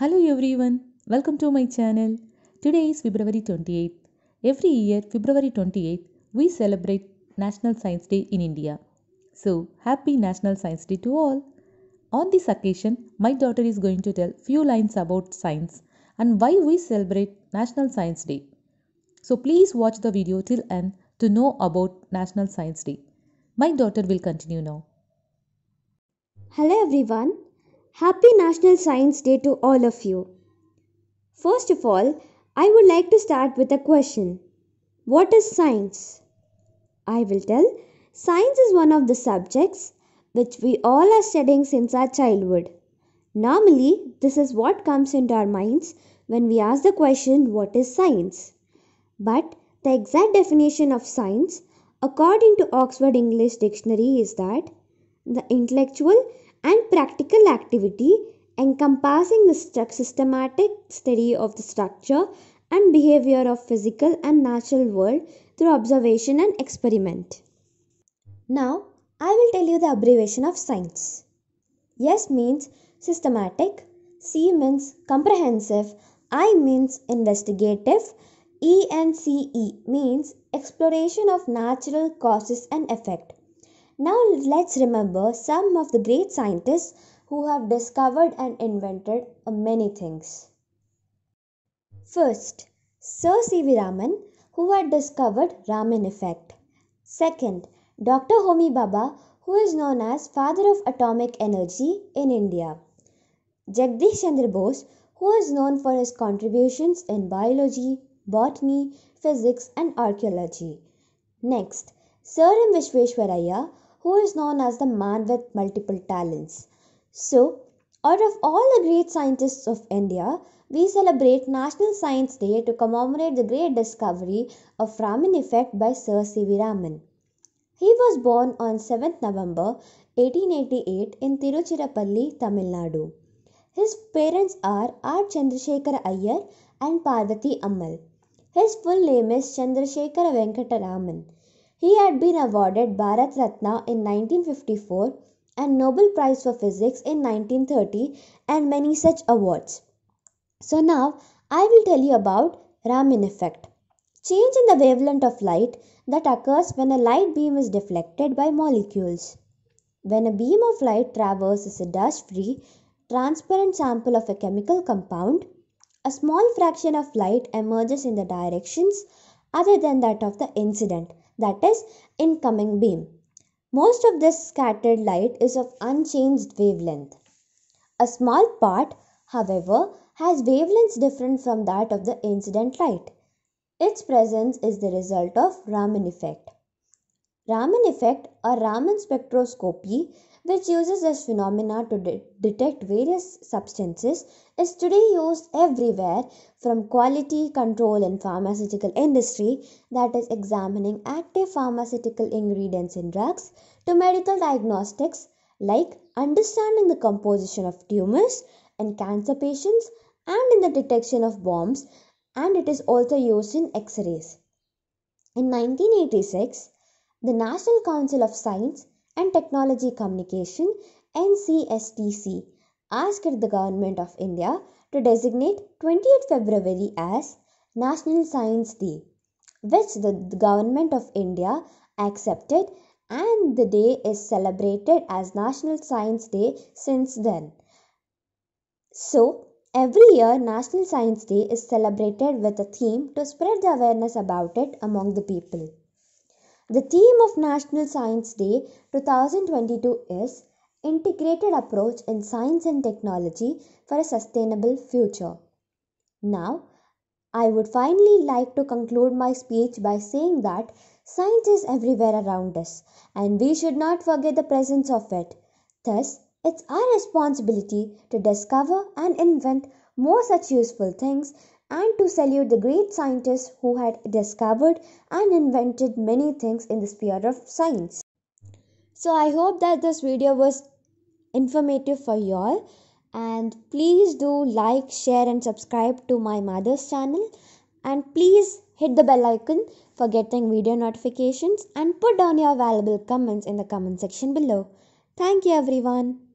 Hello everyone, welcome to my channel. Today is February 28th. Every year February 28th we celebrate National Science Day in India. So happy National Science Day to all. On this occasion my daughter is going to tell few lines about science and why we celebrate National Science Day. So please watch the video till end to know about National Science Day. My daughter will continue now. Hello everyone. Happy National Science Day to all of you. First of all, I would like to start with a question. What is science? I will tell. Science is one of the subjects which we all are studying since our childhood. Normally, this is what comes into our minds when we ask the question, what is science? But the exact definition of science, according to Oxford English Dictionary, is that the intellectual and practical activity encompassing the systematic study of the structure and behavior of physical and natural world through observation and experiment. Now, I will tell you the abbreviation of science. S means systematic, C means comprehensive, I means investigative, E and CE means exploration of natural causes and effect. Now let's remember some of the great scientists who have discovered and invented many things. First, Sir C.V. Raman, who had discovered Raman effect. Second, Dr. Homi Baba, who is known as father of atomic energy in India. Jagdish Chandra Bose, who is known for his contributions in biology, botany, physics and archaeology. Next, Sir M. Visvesvaraya, who is known as the man with multiple talents. So, out of all the great scientists of India, we celebrate National Science Day to commemorate the great discovery of Raman effect by Sir C.V. Raman. He was born on 7th November 1888 in Tiruchirappalli, Tamil Nadu. His parents are R. Chandrasekhar Iyer and Parvati Ammal. His full name is Chandrasekhar Venkata Raman. He had been awarded Bharat Ratna in 1954 and Nobel Prize for Physics in 1930 and many such awards. So now I will tell you about Raman effect. Change in the wavelength of light that occurs when a light beam is deflected by molecules. When a beam of light traverses a dust-free, transparent sample of a chemical compound, a small fraction of light emerges in the directions other than that of the incident, that is, incoming beam. Most of this scattered light is of unchanged wavelength. A small part, however, has wavelengths different from that of the incident light. Its presence is the result of Raman effect. Raman effect or Raman spectroscopy, which uses this phenomena to detect various substances, is today used everywhere, from quality control in pharmaceutical industry, that is examining active pharmaceutical ingredients in drugs, to medical diagnostics like understanding the composition of tumors in cancer patients and in the detection of bombs, and it is also used in X-rays. In 1986, the National Council of Science and Technology Communication (NCSTC) asked the Government of India to designate 28th February as National Science Day, which the Government of India accepted, and the day is celebrated as National Science Day since then. So, every year National Science Day is celebrated with a theme to spread the awareness about it among the people. The theme of National Science Day 2022 is Integrated Approach in Science and Technology for a Sustainable Future. Now, I would finally like to conclude my speech by saying that science is everywhere around us and we should not forget the presence of it. Thus, it's our responsibility to discover and invent more such useful things and to salute the great scientists who had discovered and invented many things in the sphere of science. So I hope that this video was informative for you all, and please do like, share and subscribe to my mother's channel, and please hit the bell icon for getting video notifications and put down your valuable comments in the comment section below. Thank you everyone.